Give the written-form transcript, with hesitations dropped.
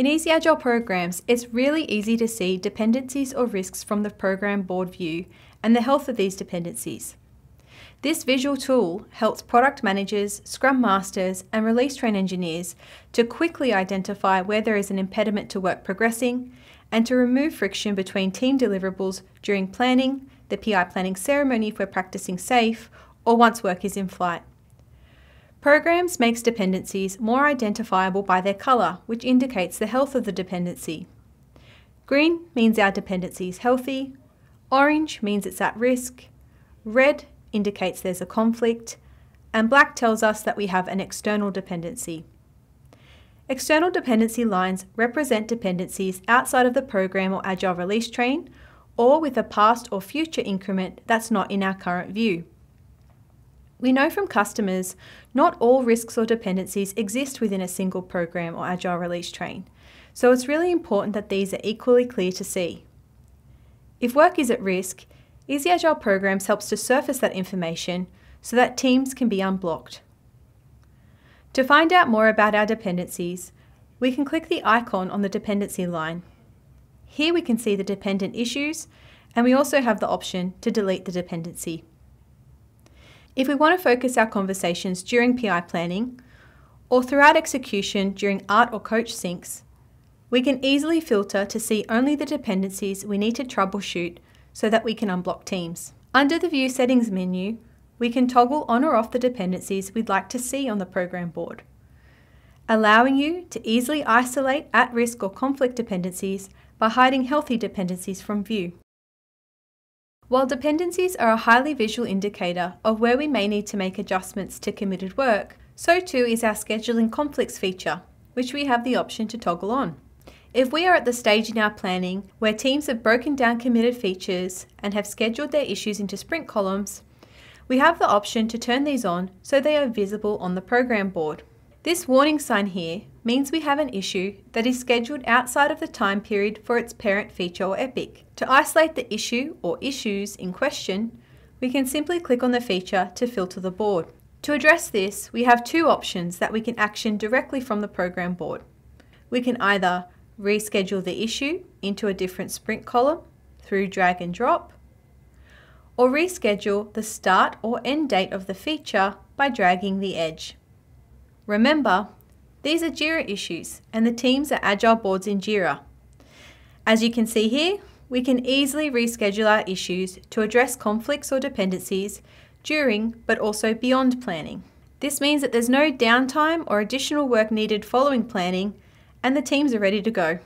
In Easy Agile Programs, it's really easy to see dependencies or risks from the program board view and the health of these dependencies. This visual tool helps product managers, scrum masters, and release train engineers to quickly identify where there is an impediment to work progressing and to remove friction between team deliverables during planning, the PI planning ceremony if we're practicing SAFe, or once work is in flight. Programs makes dependencies more identifiable by their colour, which indicates the health of the dependency. Green means our dependency is healthy, orange means it's at risk, red indicates there's a conflict, and black tells us that we have an external dependency. External dependency lines represent dependencies outside of the program or agile release train, or with a past or future increment that's not in our current view. We know from customers, not all risks or dependencies exist within a single program or agile release train, so it's really important that these are equally clear to see. If work is at risk, Easy Agile Programs helps to surface that information so that teams can be unblocked. To find out more about our dependencies, we can click the icon on the dependency line. Here we can see the dependent issues, and we also have the option to delete the dependency. If we want to focus our conversations during PI planning or throughout execution during art or coach syncs, we can easily filter to see only the dependencies we need to troubleshoot so that we can unblock teams. Under the View Settings menu, we can toggle on or off the dependencies we'd like to see on the program board, allowing you to easily isolate at-risk or conflict dependencies by hiding healthy dependencies from view. While dependencies are a highly visual indicator of where we may need to make adjustments to committed work, so too is our scheduling conflicts feature, which we have the option to toggle on. If we are at the stage in our planning where teams have broken down committed features and have scheduled their issues into sprint columns, we have the option to turn these on so they are visible on the program board. This warning sign here means we have an issue that is scheduled outside of the time period for its parent feature or epic. To isolate the issue or issues in question, we can simply click on the feature to filter the board. To address this, we have two options that we can action directly from the program board. We can either reschedule the issue into a different sprint column through drag and drop, or reschedule the start or end date of the feature by dragging the edge. Remember, these are Jira issues, and the teams are agile boards in Jira. As you can see here, we can easily reschedule our issues to address conflicts or dependencies during, but also beyond planning. This means that there's no downtime or additional work needed following planning, and the teams are ready to go.